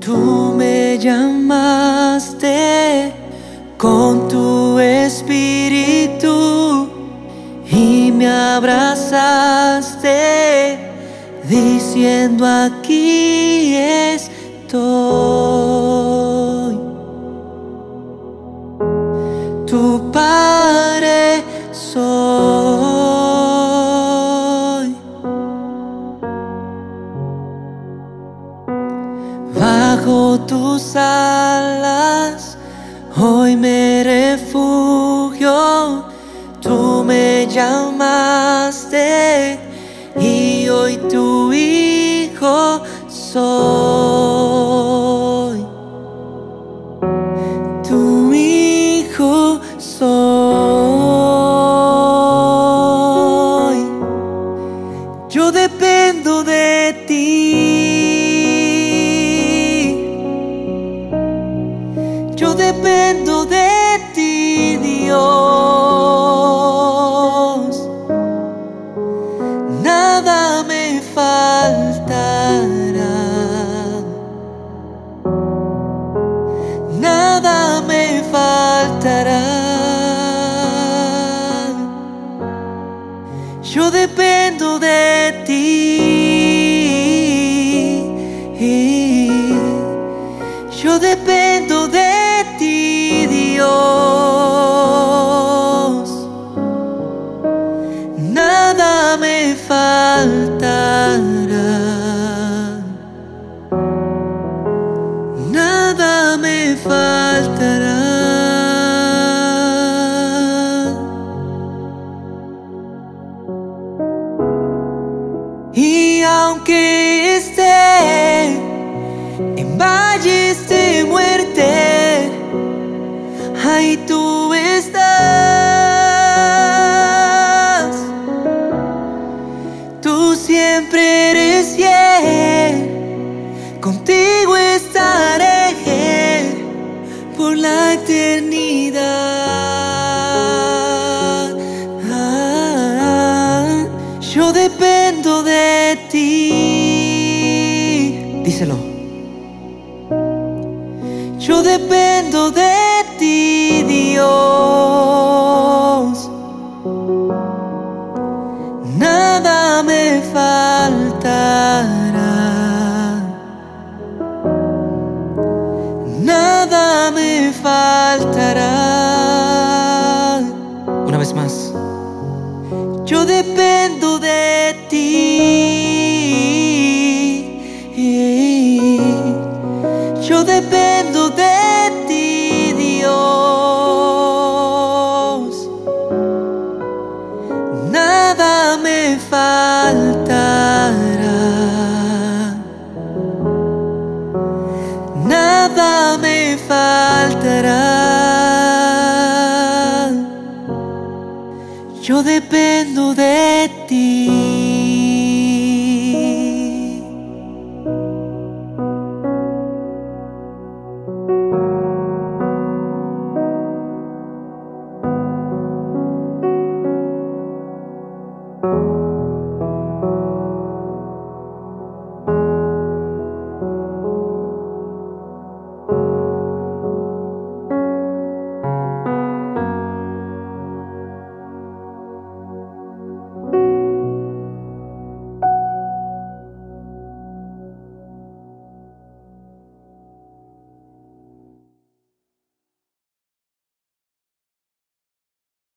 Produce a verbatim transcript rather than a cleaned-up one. Tú me llamaste con tu espíritu y me abrazaste diciendo aquí estoy. Tu Padre soy. Bajo tus alas hoy me refugio. Tú me llamaste y hoy tu hijo soy. Tu hijo soy. Yo dependo de ti. Yo dependo de ti, Dios. Nada me faltará. Nada me faltará. Yo dependo de ti. Yo dependo de ti, Dios. Nada me faltará. Nada me faltará. Y aunque esté en valles de muerte, ahí tú estás. Tú siempre eres fiel, contigo estaré por la eternidad. Ah, yo dependo de ti. Díselo. Yo dependo de ti, Dios. Nada me faltará. Nada me faltará. Una vez más. Yo dependo de ti. Yo dependo de ti, Dios. Nada me faltará. Nada me faltará. Yo dependo de ti.